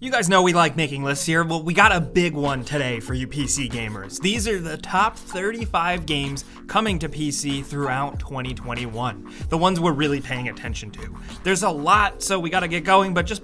You guys know we like making lists here. Well, we got a big one today for you PC gamers. These are the top 35 games coming to PC throughout 2021. The ones we're really paying attention to. There's a lot, so we gotta get going, but just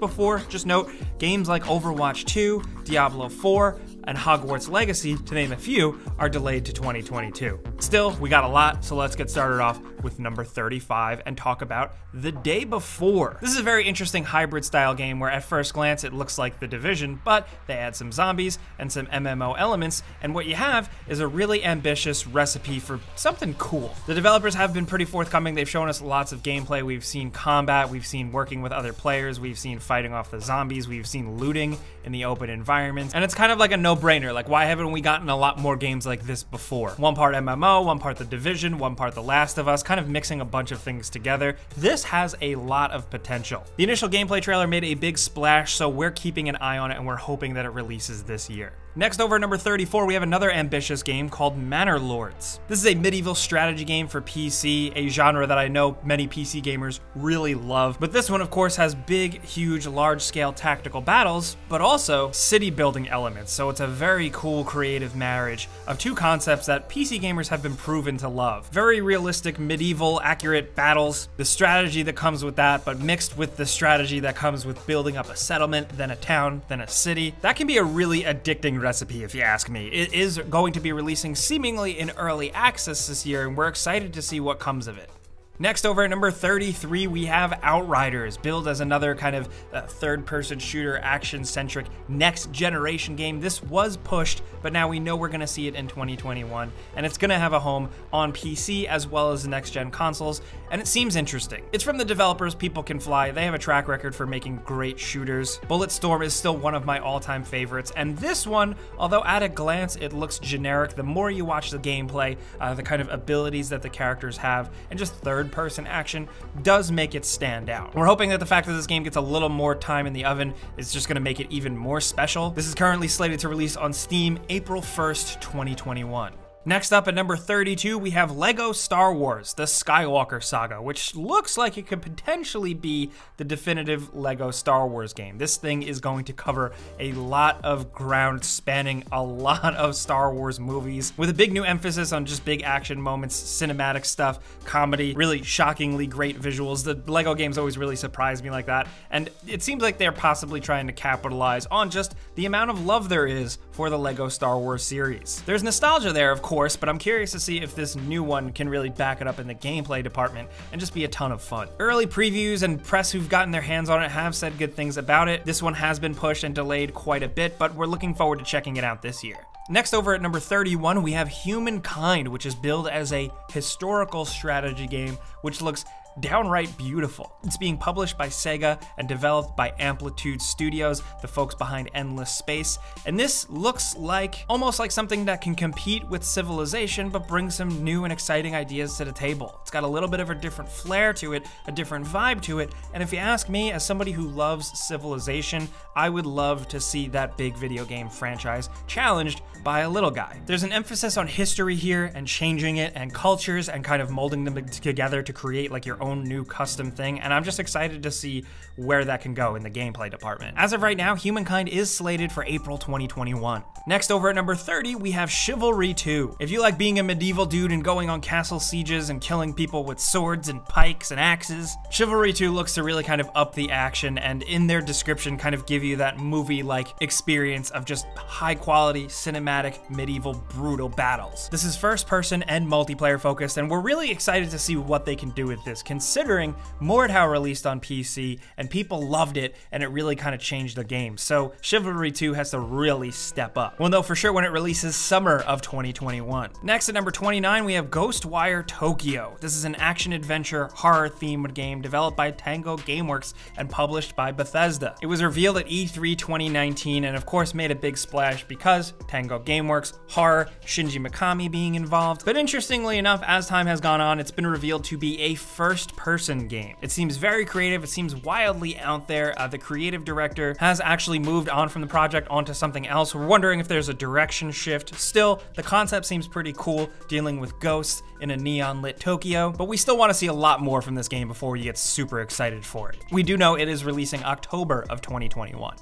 note, games like Overwatch 2, Diablo 4, and Hogwarts Legacy, to name a few, are delayed to 2022. Still, we got a lot, so let's get started off with number 35 and talk about The Day Before. This is a very interesting hybrid style game where at first glance it looks like The Division, but they add some zombies and some MMO elements, and what you have is a really ambitious recipe for something cool. The developers have been pretty forthcoming. They've shown us lots of gameplay. We've seen combat, we've seen working with other players, we've seen fighting off the zombies, we've seen looting in the open environments, and it's kind of like a no-brainer. Like, why haven't we gotten a lot more games like this before? One part MMO, one part The Division, one part The Last of Us, kind of mixing a bunch of things together. This has a lot of potential. The initial gameplay trailer made a big splash, so we're keeping an eye on it and we're hoping that it releases this year. Next, over at number 34, we have another ambitious game called Manor Lords. This is a medieval strategy game for PC, a genre that I know many PC gamers really love, but this one of course has big, huge, large-scale tactical battles, but also city-building elements, so it's a very cool creative marriage of two concepts that PC gamers have been proven to love. Very realistic, medieval, accurate battles, the strategy that comes with that, but mixed with the strategy that comes with building up a settlement, then a town, then a city. That can be a really addicting recipe, if you ask me. It is going to be releasing seemingly in early access this year, and we're excited to see what comes of it. Next, over at number 33, we have Outriders, billed as another kind of third-person shooter, action-centric, next-generation game. This was pushed, but now we know we're going to see it in 2021, and it's going to have a home on PC as well as the next-gen consoles, and it seems interesting. It's from the developers People Can Fly. They have a track record for making great shooters. Bulletstorm is still one of my all-time favorites, and this one, although at a glance it looks generic, the more you watch the gameplay, the kind of abilities that the characters have, and just third-person action does make it stand out. We're hoping that the fact that this game gets a little more time in the oven is just going to make it even more special. This is currently slated to release on Steam April 1st, 2021. Next up at number 32, we have Lego Star Wars: The Skywalker Saga, which looks like it could potentially be the definitive Lego Star Wars game. This thing is going to cover a lot of ground, spanning a lot of Star Wars movies, with a big new emphasis on just big action moments, cinematic stuff, comedy, really shockingly great visuals. The Lego games always really surprise me like that, and it seems like they're possibly trying to capitalize on just the amount of love there is for the Lego Star Wars series. There's nostalgia there, of course, but I'm curious to see if this new one can really back it up in the gameplay department and just be a ton of fun. Early previews and press who've gotten their hands on it have said good things about it. This one has been pushed and delayed quite a bit, but we're looking forward to checking it out this year. Next, over at number 31, we have Humankind, which is billed as a historical strategy game, which looks downright beautiful. It's being published by Sega and developed by Amplitude Studios, the folks behind Endless Space, and this looks like almost like something that can compete with Civilization but bring some new and exciting ideas to the table. It's got a little bit of a different flair to it, a different vibe to it, and if you ask me, as somebody who loves Civilization, I would love to see that big video game franchise challenged by a little guy. There's an emphasis on history here and changing it and cultures and kind of molding them together to create like your own new custom thing, and I'm just excited to see where that can go in the gameplay department. As of right now, Humankind is slated for April 2021. Next, over at number 30, we have Chivalry 2. If you like being a medieval dude and going on castle sieges and killing people with swords and pikes and axes, Chivalry 2 looks to really kind of up the action, and in their description kind of give you that movie-like experience of just high-quality, cinematic, medieval, brutal battles. This is first-person and multiplayer-focused, and we're really excited to see what they can do with this, considering Mordhau released on PC and people loved it and it really kind of changed the game. So Chivalry 2 has to really step up. We'll know for sure when it releases summer of 2021. Next at number 29, we have Ghostwire Tokyo. This is an action-adventure, horror-themed game developed by Tango Gameworks and published by Bethesda. It was revealed at E3 2019 and of course made a big splash because Tango Gameworks, horror, Shinji Mikami being involved. But interestingly enough, as time has gone on, it's been revealed to be a first first-person game. It seems very creative, it seems wildly out there. The creative director has actually moved on from the project onto something else. We're wondering if there's a direction shift. Still, the concept seems pretty cool, dealing with ghosts in a neon-lit Tokyo, but we still want to see a lot more from this game before we get super excited for it. We do know it is releasing October of 2021.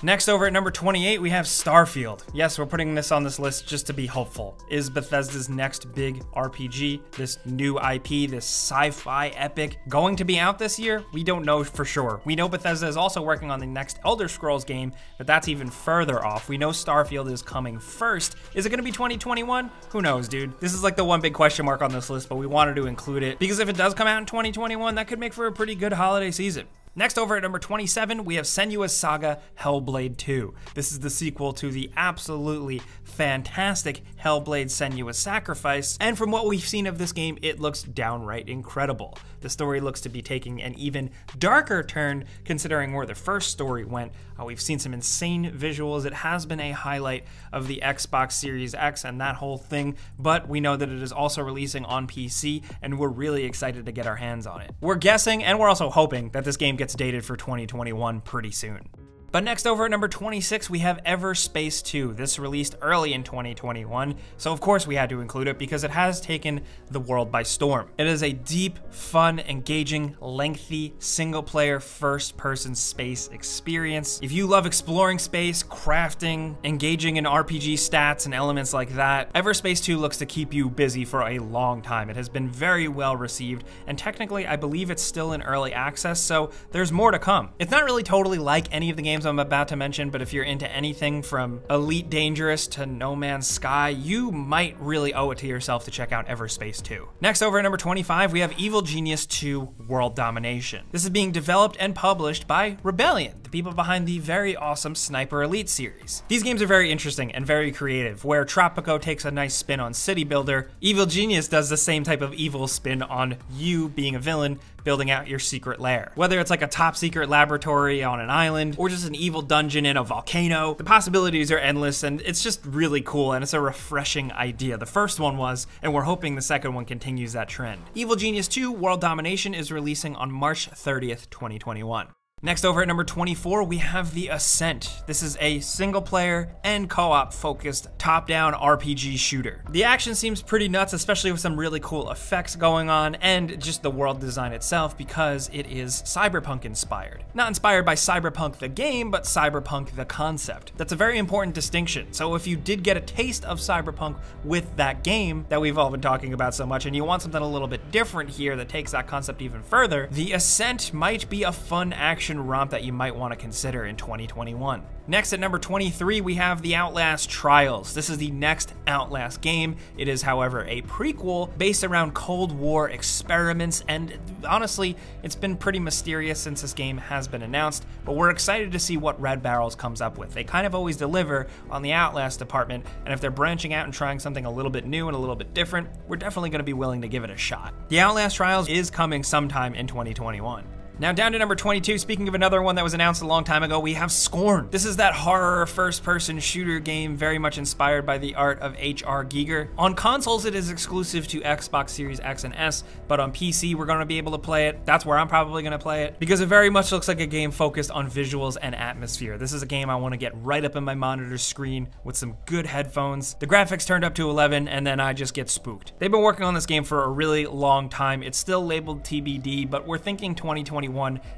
Next, over at number 28, we have Starfield. Yes, we're putting this on this list just to be helpful. Is Bethesda's next big RPG, this new IP, this sci-fi epic, going to be out this year? We don't know for sure. We know Bethesda is also working on the next Elder Scrolls game, but that's even further off. We know Starfield is coming first. Is it gonna be 2021? Who knows, dude? This is like the one big question mark on this list, but we wanted to include it because if it does come out in 2021, that could make for a pretty good holiday season. Next, over at number 27, we have Senua's Saga Hellblade 2. This is the sequel to the absolutely fantastic Hellblade Senua's Sacrifice, and from what we've seen of this game, it looks downright incredible. The story looks to be taking an even darker turn, considering where the first story went. We've seen some insane visuals. It has been a highlight of the Xbox Series X and that whole thing, but we know that it is also releasing on PC, and we're really excited to get our hands on it. We're guessing, and we're also hoping, that this game gets dated for 2021 pretty soon. But next, over at number 26, we have Everspace 2. This released early in 2021, so of course we had to include it because it has taken the world by storm. It is a deep, fun, engaging, lengthy, single-player, first-person space experience. If you love exploring space, crafting, engaging in RPG stats and elements like that, Everspace 2 looks to keep you busy for a long time. It has been very well received, and technically, I believe it's still in early access, so there's more to come. It's not really totally like any of the games I'm about to mention, but if you're into anything from Elite Dangerous to No Man's Sky, you might really owe it to yourself to check out Everspace 2. Next, over at number 25, we have Evil Genius 2: World Domination. This is being developed and published by Rebellion, the people behind the very awesome Sniper Elite series. These games are very interesting and very creative, where Tropico takes a nice spin on City Builder, Evil Genius does the same type of evil spin on you being a villain, building out your secret lair. Whether it's like a top secret laboratory on an island, or just an evil dungeon in a volcano, the possibilities are endless, and it's just really cool, and it's a refreshing idea. The first one was, and we're hoping the second one continues that trend. Evil Genius 2: World Domination is releasing on March 30th, 2021. Next, over at number 24, we have The Ascent. This is a single-player and co-op focused top-down RPG shooter. The action seems pretty nuts, especially with some really cool effects going on and just the world design itself, because it is cyberpunk inspired. Not inspired by Cyberpunk the game, but Cyberpunk the concept. That's a very important distinction. So if you did get a taste of Cyberpunk with that game that we've all been talking about so much, and you want something a little bit different here that takes that concept even further, The Ascent might be a fun action romp that you might want to consider in 2021. Next, at number 23, we have The Outlast Trials. This is the next Outlast game. It is, however, a prequel based around Cold War experiments, and honestly, it's been pretty mysterious since this game has been announced, but we're excited to see what Red Barrels comes up with. They kind of always deliver on the Outlast department, and if they're branching out and trying something a little bit new and a little bit different, we're definitely going to be willing to give it a shot. The Outlast Trials is coming sometime in 2021. Now down to number 22, speaking of another one that was announced a long time ago, we have Scorn. This is that horror first-person shooter game very much inspired by the art of H.R. Giger. On consoles, it is exclusive to Xbox Series X and S, but on PC, we're gonna be able to play it. That's where I'm probably gonna play it, because it very much looks like a game focused on visuals and atmosphere. This is a game I wanna get right up in my monitor screen with some good headphones. The graphics turned up to 11, and then I just get spooked. They've been working on this game for a really long time. It's still labeled TBD, but we're thinking 2021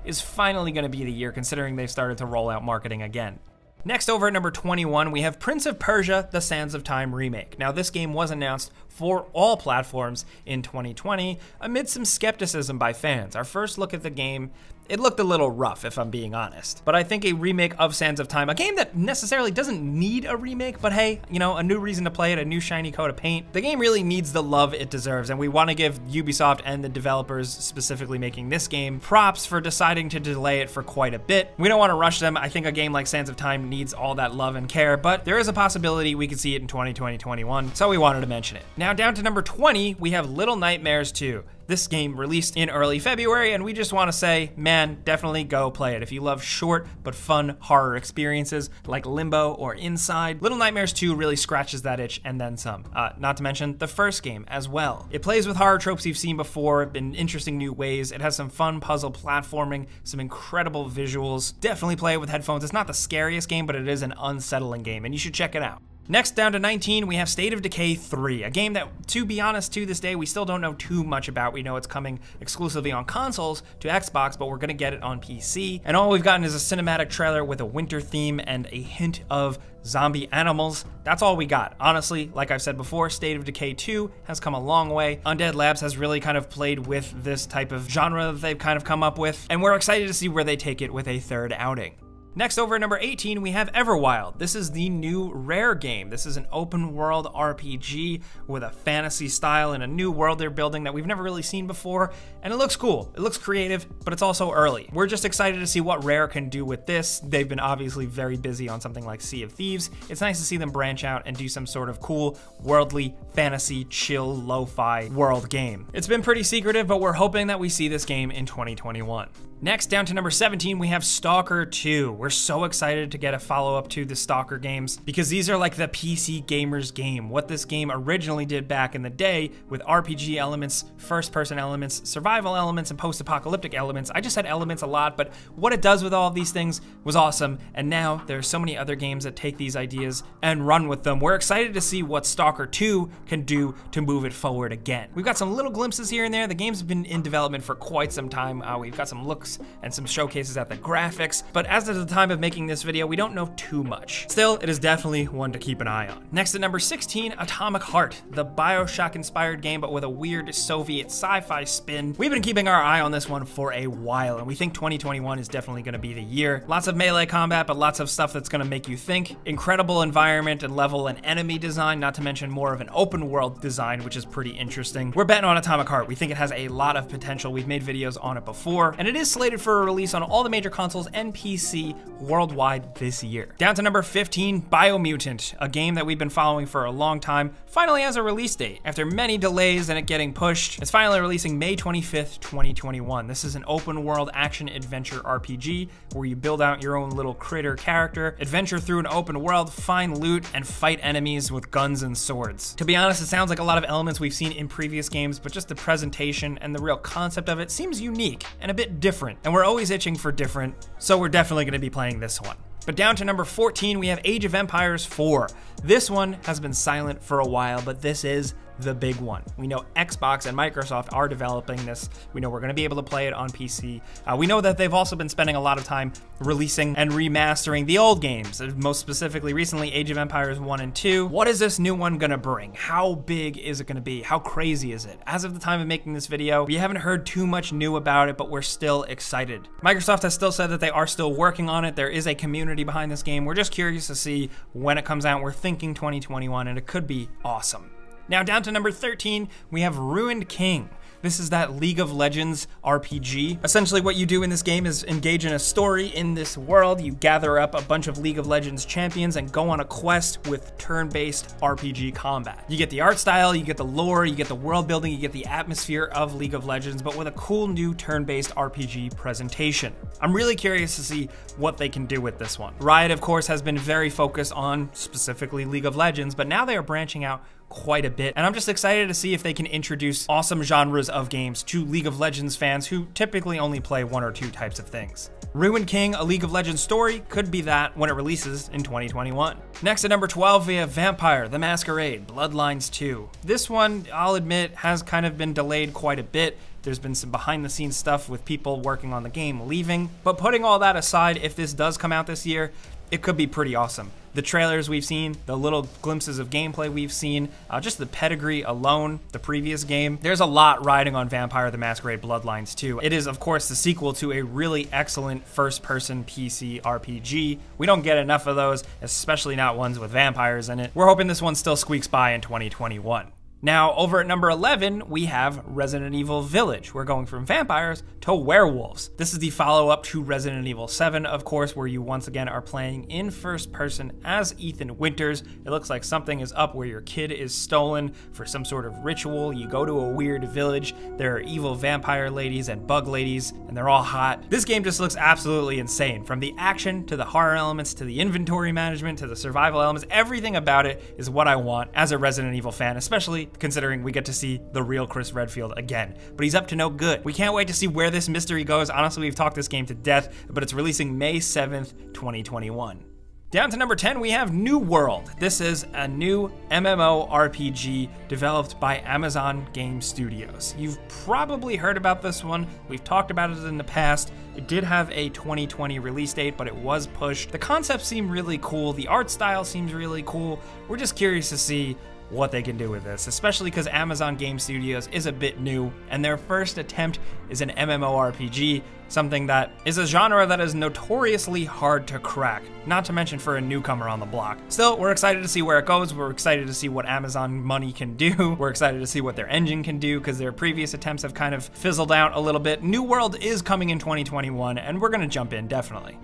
is finally going to be the year, considering they've started to roll out marketing again. Next, over at number 21, we have Prince of Persia: The Sands of Time remake. Now, this game was announced for all platforms in 2020 amid some skepticism by fans. Our first look at the game, it looked a little rough, if I'm being honest. But I think a remake of Sands of Time, a game that necessarily doesn't need a remake, but hey, you know, a new reason to play it, a new shiny coat of paint. The game really needs the love it deserves, and we want to give Ubisoft and the developers specifically making this game props for deciding to delay it for quite a bit. We don't want to rush them. I think a game like Sands of Time needs all that love and care, but there is a possibility we could see it in 2020, 2021, so we wanted to mention it. Now down to number 20, we have Little Nightmares 2. This game released in early February, and we just want to say, man, definitely go play it. If you love short but fun horror experiences like Limbo or Inside, Little Nightmares 2 really scratches that itch and then some. Not to mention the first game as well. It plays with horror tropes you've seen before in interesting new ways. It has some fun puzzle platforming, some incredible visuals. Definitely play it with headphones. It's not the scariest game, but it is an unsettling game, and you should check it out. Next, down to 19, we have State of Decay 3, a game that, to be honest, to this day, we still don't know too much about. We know it's coming exclusively on consoles to Xbox, but we're gonna get it on PC. And all we've gotten is a cinematic trailer with a winter theme and a hint of zombie animals. That's all we got. Honestly, like I've said before, State of Decay 2 has come a long way. Undead Labs has really kind of played with this type of genre that they've kind of come up with, and we're excited to see where they take it with a third outing. Next, over at number 18, we have Everwild. This is the new Rare game. This is an open world RPG with a fantasy style and a new world they're building that we've never really seen before. And it looks cool, it looks creative, but it's also early. We're just excited to see what Rare can do with this. They've been obviously very busy on something like Sea of Thieves. It's nice to see them branch out and do some sort of cool, worldly, fantasy, chill, lo-fi world game. It's been pretty secretive, but we're hoping that we see this game in 2021. Next, down to number 17, we have Stalker 2. We're so excited to get a follow-up to the Stalker games because these are like the PC gamers game. What this game originally did back in the day with RPG elements, first-person elements, survival elements, and post-apocalyptic elements. I just said elements a lot, but what it does with all of these things was awesome, and now there are so many other games that take these ideas and run with them. We're excited to see what Stalker 2 can do to move it forward again. We've got some little glimpses here and there. The game's been in development for quite some time. We've got some looks and some showcases at the graphics, but as of the time of making this video, we don't know too much. Still, it is definitely one to keep an eye on. Next at number 16, Atomic Heart, the Bioshock-inspired game, but with a weird Soviet sci-fi spin. We've been keeping our eye on this one for a while, and we think 2021 is definitely gonna be the year. Lots of melee combat, but lots of stuff that's gonna make you think. Incredible environment and level and enemy design, not to mention more of an open world design, which is pretty interesting. We're betting on Atomic Heart. We think it has a lot of potential. We've made videos on it before, and it is slated for a release on all the major consoles and PC worldwide this year. Down to number 15, Biomutant, a game that we've been following for a long time, finally has a release date. After many delays and it getting pushed, it's finally releasing May 25th, 2021. This is an open world action adventure RPG where you build out your own little critter character, adventure through an open world, find loot, and fight enemies with guns and swords. To be honest, it sounds like a lot of elements we've seen in previous games, but just the presentation and the real concept of it seems unique and a bit different. And we're always itching for different, so we're definitely going to be playing this one. But down to number 14, we have Age of Empires 4. This one has been silent for a while, but this is the big one. We know Xbox and Microsoft are developing this. We know we're gonna be able to play it on PC. We know that they've also been spending a lot of time releasing and remastering the old games, most specifically recently Age of Empires 1 and 2. What is this new one gonna bring? How big is it gonna be? How crazy is it? As of the time of making this video, we haven't heard too much new about it, but we're still excited. Microsoft has still said that they are still working on it. There is a community behind this game. We're just curious to see when it comes out. We're thinking 2021, and it could be awesome. Now down to number 13, we have Ruined King. This is that League of Legends RPG. Essentially what you do in this game is engage in a story in this world. You gather up a bunch of League of Legends champions and go on a quest with turn-based RPG combat. You get the art style, you get the lore, you get the world building, you get the atmosphere of League of Legends, but with a cool new turn-based RPG presentation. I'm really curious to see what they can do with this one. Riot, of course, has been very focused on specifically League of Legends, but now they are branching out quite a bit, and I'm just excited to see if they can introduce awesome genres of games to League of Legends fans who typically only play one or two types of things. Ruined King, a League of Legends story, could be that when it releases in 2021. Next at number 12, we have Vampire: The Masquerade Bloodlines 2. This one, I'll admit, has kind of been delayed quite a bit. There's been some behind the scenes stuff with people working on the game leaving, but putting all that aside, if this does come out this year, it could be pretty awesome. The trailers we've seen, the little glimpses of gameplay we've seen, just the pedigree alone, the previous game. There's a lot riding on Vampire: The Masquerade Bloodlines 2. It is, of course, the sequel to a really excellent first-person PC RPG. We don't get enough of those, especially not ones with vampires in it. We're hoping this one still squeaks by in 2021. Now, over at number 11, we have Resident Evil Village. We're going from vampires to werewolves. This is the follow-up to Resident Evil 7, of course, where you once again are playing in first person as Ethan Winters. It looks like something is up where your kid is stolen for some sort of ritual. You go to a weird village. There are evil vampire ladies and bug ladies, and they're all hot. This game just looks absolutely insane. From the action to the horror elements to the inventory management to the survival elements, everything about it is what I want as a Resident Evil fan, especially considering we get to see the real Chris Redfield again, but he's up to no good. We can't wait to see where this mystery goes. Honestly, we've talked this game to death, but it's releasing May 7th, 2021. Down to number 10, we have New World. This is a new MMORPG developed by Amazon Game Studios. You've probably heard about this one. We've talked about it in the past. It did have a 2020 release date, but it was pushed. The concepts seem really cool. The art style seems really cool. We're just curious to see what they can do with this, especially because Amazon Game Studios is a bit new, and their first attempt is an MMORPG, something that is a genre that is notoriously hard to crack, not to mention for a newcomer on the block. Still, we're excited to see where it goes. We're excited to see what Amazon money can do. We're excited to see what their engine can do, because their previous attempts have kind of fizzled out a little bit. New World is coming in 2021, and we're gonna jump in, definitely.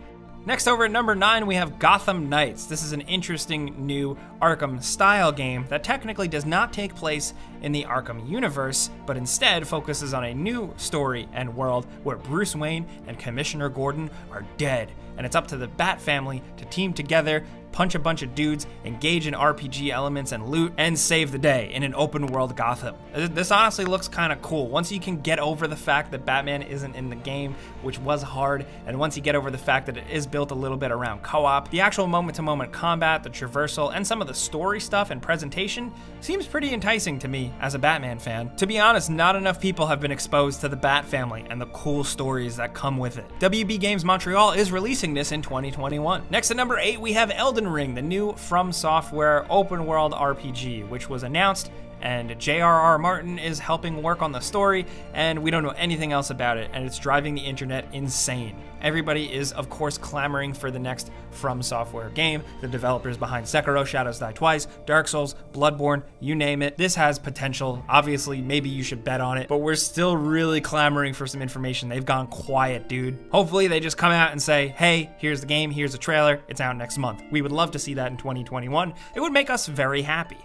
Next, over at number 9, we have Gotham Knights. This is an interesting new Arkham-style game that technically does not take place in the Arkham universe, but instead focuses on a new story and world where Bruce Wayne and Commissioner Gordon are dead, and it's up to the Bat family to team together, punch a bunch of dudes, engage in RPG elements and loot, and save the day in an open-world Gotham. This honestly looks kind of cool. Once you can get over the fact that Batman isn't in the game, which was hard, and once you get over the fact that it is built a little bit around co-op, the actual moment-to-moment combat, the traversal, and some of the story stuff and presentation seems pretty enticing to me as a Batman fan. To be honest, not enough people have been exposed to the Bat family and the cool stories that come with it. WB Games Montreal is releasing this in 2021. Next at number 8, we have Elden Ring, the new From Software open world RPG, which was announced, and J.R.R. Martin is helping work on the story, and we don't know anything else about it, and it's driving the internet insane. Everybody is, of course, clamoring for the next From Software game. The developers behind Sekiro, Shadows Die Twice, Dark Souls, Bloodborne, you name it. This has potential. Obviously, maybe you should bet on it, but we're still really clamoring for some information. They've gone quiet, dude. Hopefully, they just come out and say, hey, here's the game, here's a trailer, it's out next month. We would love to see that in 2021. It would make us very happy.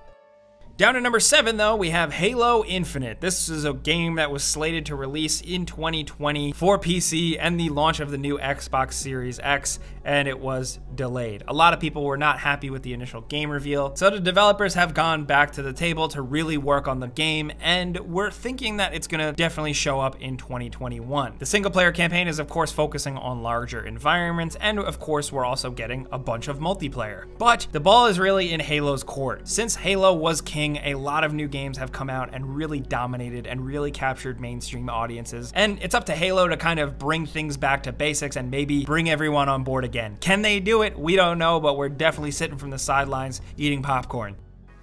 Down at number 7, though, we have Halo Infinite. This is a game that was slated to release in 2020 for PC and the launch of the new Xbox Series X, and it was delayed. A lot of people were not happy with the initial game reveal, so the developers have gone back to the table to really work on the game, and we're thinking that it's gonna definitely show up in 2021. The single-player campaign is, of course, focusing on larger environments, and, of course, we're also getting a bunch of multiplayer. But the ball is really in Halo's court. Since Halo was king, a lot of new games have come out and really dominated and really captured mainstream audiences, and it's up to Halo to kind of bring things back to basics and maybe bring everyone on board again. Can they do it? We don't know, but we're definitely sitting from the sidelines eating popcorn.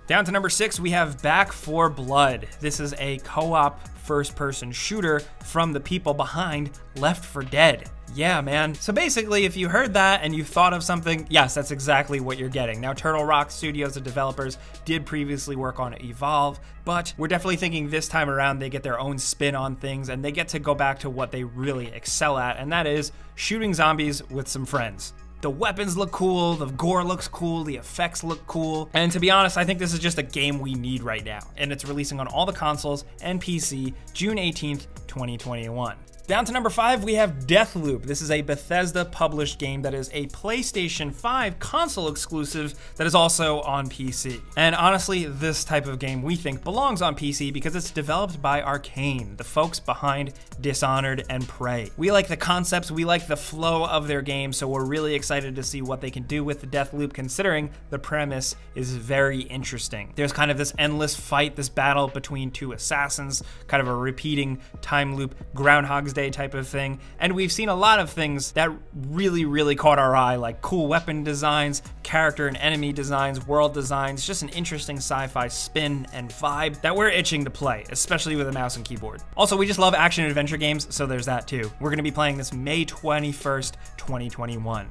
Down to number 6, we have Back 4 Blood. This is a co-op first-person shooter from the people behind Left 4 Dead. Yeah, man. So basically, if you heard that and you thought of something, yes, that's exactly what you're getting. Now, Turtle Rock Studios, the developers, did previously work on Evolve, but we're definitely thinking this time around they get their own spin on things and they get to go back to what they really excel at, and that is shooting zombies with some friends. The weapons look cool, the gore looks cool, the effects look cool, and to be honest, I think this is just a game we need right now, and it's releasing on all the consoles and PC June 18th, 2021. Down to number 5, we have Deathloop. This is a Bethesda-published game that is a PlayStation 5 console exclusive that is also on PC. And honestly, this type of game we think belongs on PC because it's developed by Arcane, the folks behind Dishonored and Prey. We like the concepts, we like the flow of their game, so we're really excited to see what they can do with the Deathloop, considering the premise is very interesting. There's kind of this endless fight, this battle between two assassins, kind of a repeating time loop, Groundhog's Day type of thing, and we've seen a lot of things that really caught our eye, like cool weapon designs, character and enemy designs, world designs, just an interesting sci-fi spin and vibe that we're itching to play, especially with a mouse and keyboard. Also, we just love action and adventure games, so there's that too. We're going to be playing this May 21st, 2021.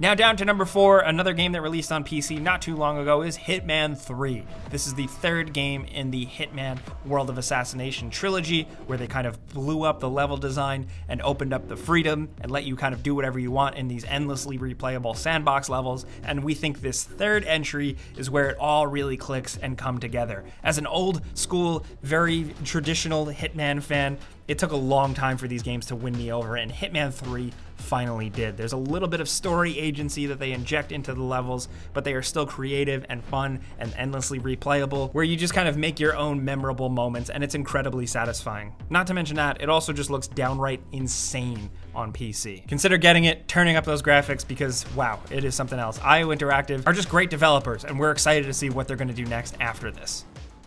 Now down to number 4, another game that released on PC not too long ago is Hitman 3. This is the third game in the Hitman World of Assassination trilogy, where they kind of blew up the level design and opened up the freedom and let you kind of do whatever you want in these endlessly replayable sandbox levels. And we think this third entry is where it all really clicks and come together. As an old school, very traditional Hitman fan, it took a long time for these games to win me over, and Hitman 3 finally did. There's a little bit of story agency that they inject into the levels, but they are still creative and fun and endlessly replayable, where you just kind of make your own memorable moments, and it's incredibly satisfying. Not to mention that, it also just looks downright insane on PC. Consider getting it, turning up those graphics, because wow, it is something else. IO Interactive are just great developers, and we're excited to see what they're gonna do next after this.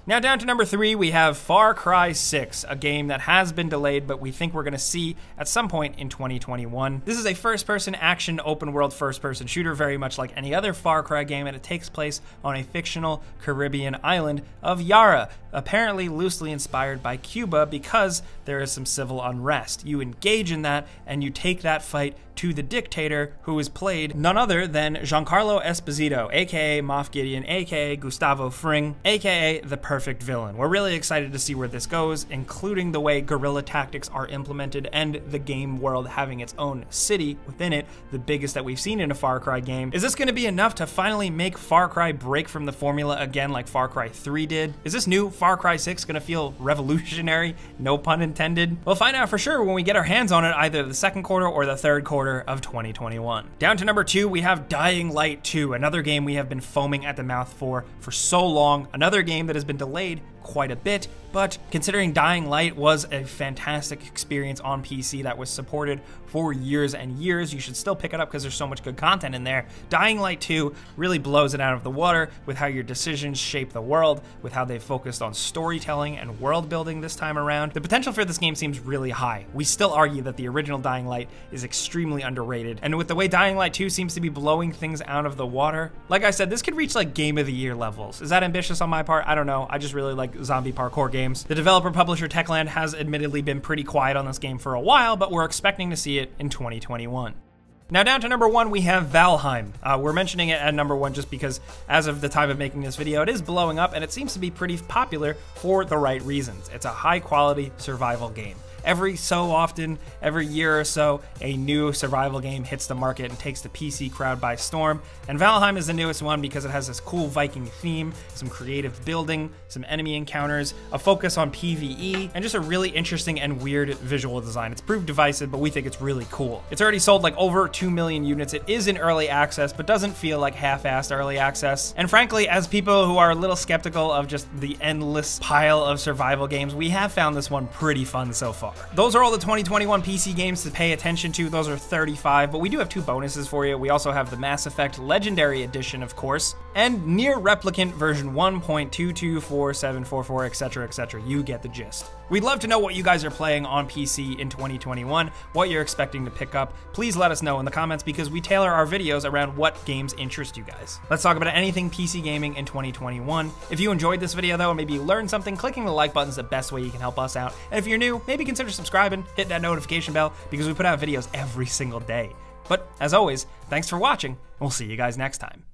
Now down to number 3, we have Far Cry 6, a game that has been delayed, but we think we're gonna see at some point in 2021. This is a first-person action, open-world first-person shooter, very much like any other Far Cry game, and it takes place on a fictional Caribbean island of Yara, apparently loosely inspired by Cuba because there is some civil unrest. You engage in that, and you take that fight to the dictator, who is played none other than Giancarlo Esposito, aka Moff Gideon, aka Gustavo Fring, aka the perfect villain. We're really excited to see where this goes, including the way guerrilla tactics are implemented and the game world having its own city within it, the biggest that we've seen in a Far Cry game. Is this going to be enough to finally make Far Cry break from the formula again like Far Cry 3 did? Is this new Far Cry 6 going to feel revolutionary? No pun intended. We'll find out for sure when we get our hands on it, either the second quarter or the third quarter of 2021. Down to number 2, we have Dying Light 2, another game we have been foaming at the mouth for so long, another game that has been delayed quite a bit, but considering Dying Light was a fantastic experience on PC that was supported for years and years, you should still pick it up because there's so much good content in there. Dying Light 2 really blows it out of the water with how your decisions shape the world, with how they focused on storytelling and world building this time around. The potential for this game seems really high. We still argue that the original Dying Light is extremely underrated, and with the way Dying Light 2 seems to be blowing things out of the water, like I said, this could reach like Game of the Year levels. Is that ambitious on my part? I don't know. I just really like zombie parkour games. The developer publisher Techland has admittedly been pretty quiet on this game for a while, but we're expecting to see it in 2021. Now down to number 1, we have Valheim. We're mentioning it at number 1 just because as of the time of making this video, it is blowing up and it seems to be pretty popular for the right reasons. It's a high quality survival game. Every so often, every year or so, a new survival game hits the market and takes the PC crowd by storm. And Valheim is the newest one because it has this cool Viking theme, some creative building, some enemy encounters, a focus on PvE, and just a really interesting and weird visual design. It's proved divisive, but we think it's really cool. It's already sold like over 2 million units. It is in early access, but doesn't feel like half-assed early access. And frankly, as people who are a little skeptical of just the endless pile of survival games, we have found this one pretty fun so far. Those are all the 2021 PC games to pay attention to. Those are 35, but we do have 2 bonuses for you. We also have the Mass Effect Legendary Edition, of course, and Nier Replicant version 1.224744, etc., etc. You get the gist. We'd love to know what you guys are playing on PC in 2021, what you're expecting to pick up. Please let us know in the comments because we tailor our videos around what games interest you guys. Let's talk about anything PC gaming in 2021. If you enjoyed this video though, and maybe you learned something, clicking the like button is the best way you can help us out. And if you're new, maybe consider subscribing, hit that notification bell because we put out videos every single day. But as always, thanks for watching, and we'll see you guys next time.